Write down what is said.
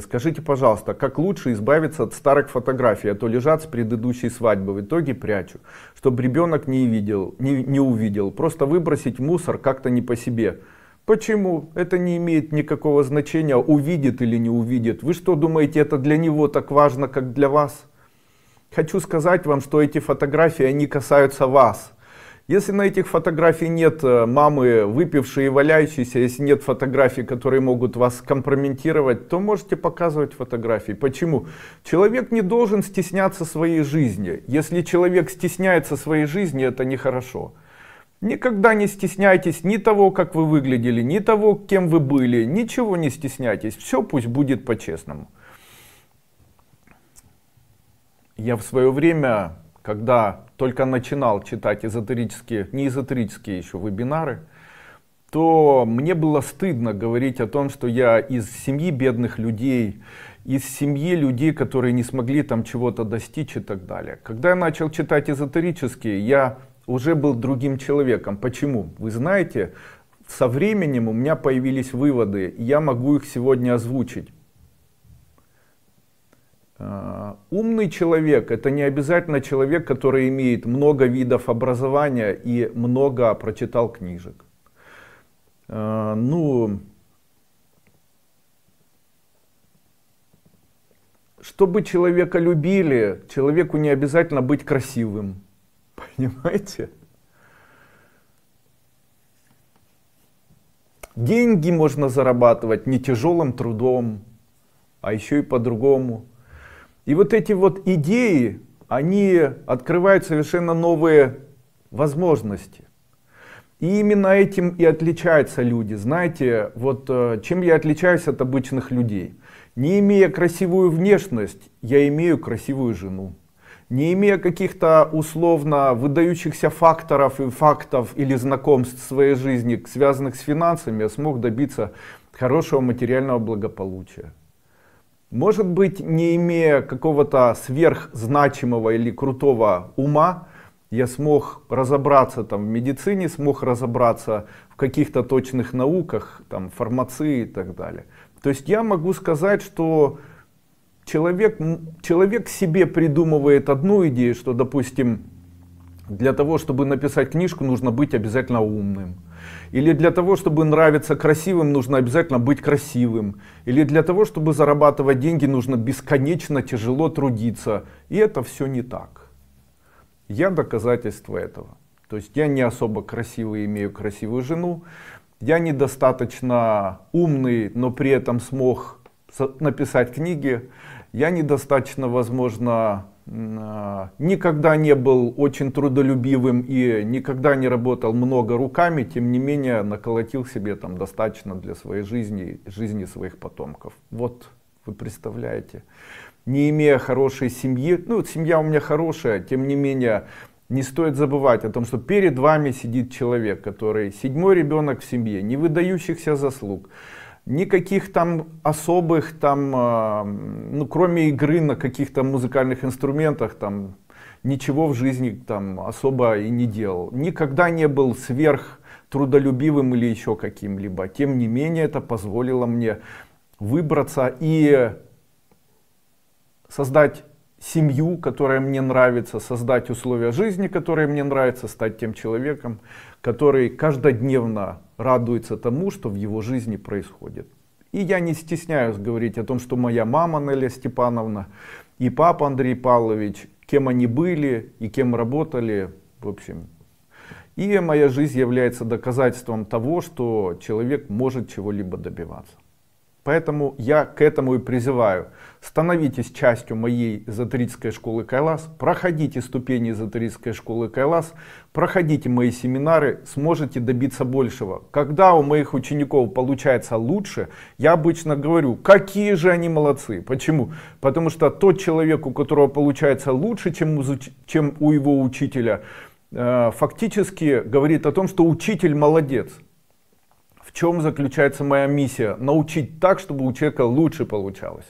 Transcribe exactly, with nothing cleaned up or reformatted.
Скажите, пожалуйста, как лучше избавиться от старых фотографий, а то лежат с предыдущей свадьбы, в итоге прячу, чтобы ребенок не видел, не, не увидел, просто выбросить мусор как-то не по себе. Почему? Это не имеет никакого значения, увидит или не увидит. Вы что думаете, это для него так важно, как для вас? Хочу сказать вам, что эти фотографии, они касаются вас. Если на этих фотографиях нет мамы, выпившей и валяющейся, если нет фотографий, которые могут вас компрометировать, то можете показывать фотографии. Почему? Человек не должен стесняться своей жизни. Если человек стесняется своей жизни, это нехорошо. Никогда не стесняйтесь ни того, как вы выглядели, ни того, кем вы были. Ничего не стесняйтесь. Все пусть будет по-честному. Я в свое время, когда только начинал читать эзотерические, не эзотерические еще вебинары, то мне было стыдно говорить о том, что я из семьи бедных людей, из семьи людей, которые не смогли там чего-то достичь и так далее. Когда я начал читать эзотерические, я уже был другим человеком. Почему? Вы знаете, со временем у меня появились выводы, и я могу их сегодня озвучить. Умный человек — это не обязательно человек, который имеет много видов образования и много прочитал книжек. Ну, чтобы человека любили, человеку не обязательно быть красивым. Понимаете? Деньги можно зарабатывать не тяжелым трудом, а еще и по-другому. И вот эти вот идеи, они открывают совершенно новые возможности. И именно этим и отличаются люди. Знаете, вот чем я отличаюсь от обычных людей? Не имея красивую внешность, я имею красивую жену. Не имея каких-то условно выдающихся факторов и фактов или знакомств в своей жизни, связанных с финансами, я смог добиться хорошего материального благополучия. Может быть, не имея какого-то сверхзначимого или крутого ума, я смог разобраться там в медицине, смог разобраться в каких-то точных науках, там, фармации и так далее. То есть я могу сказать, что человек, человек себе придумывает одну идею, что, допустим, для того, чтобы написать книжку, нужно быть обязательно умным. Или для того, чтобы нравиться красивым, нужно обязательно быть красивым. Или для того, чтобы зарабатывать деньги, нужно бесконечно тяжело трудиться. И это все не так. Я доказательство этого. То есть я не особо красивый, имею красивую жену. Я недостаточно умный, но при этом смог написать книги. Я недостаточно, возможно, никогда не был очень трудолюбивым и никогда не работал много руками, тем не менее наколотил себе там достаточно для своей жизни, жизни своих потомков. Вот вы представляете, не имея хорошей семьи, ну семья у меня хорошая, тем не менее не стоит забывать о том, что перед вами сидит человек, который седьмой ребенок в семье, не выдающихся заслуг. Никаких там особых, там, ну, кроме игры на каких-то музыкальных инструментах, там, ничего в жизни там, особо и не делал. Никогда не был сверхтрудолюбивым или еще каким-либо. Тем не менее, это позволило мне выбраться и создать семью, которая мне нравится, создать условия жизни, которые мне нравятся, стать тем человеком, который каждодневно радуется тому, что в его жизни происходит. И я не стесняюсь говорить о том, что моя мама Нелия Степановна и папа Андрей Павлович, кем они были и кем работали, в общем. И моя жизнь является доказательством того, что человек может чего-либо добиваться. Поэтому я к этому и призываю. Становитесь частью моей эзотерической школы Кайлас, проходите ступени эзотерической школы Кайлас, проходите мои семинары, сможете добиться большего. Когда у моих учеников получается лучше, я обычно говорю, какие же они молодцы. Почему? Потому что тот человек, у которого получается лучше, чем у его учителя, фактически говорит о том, что учитель молодец. В чем заключается моя миссия? Научить так, чтобы у человека лучше получалось.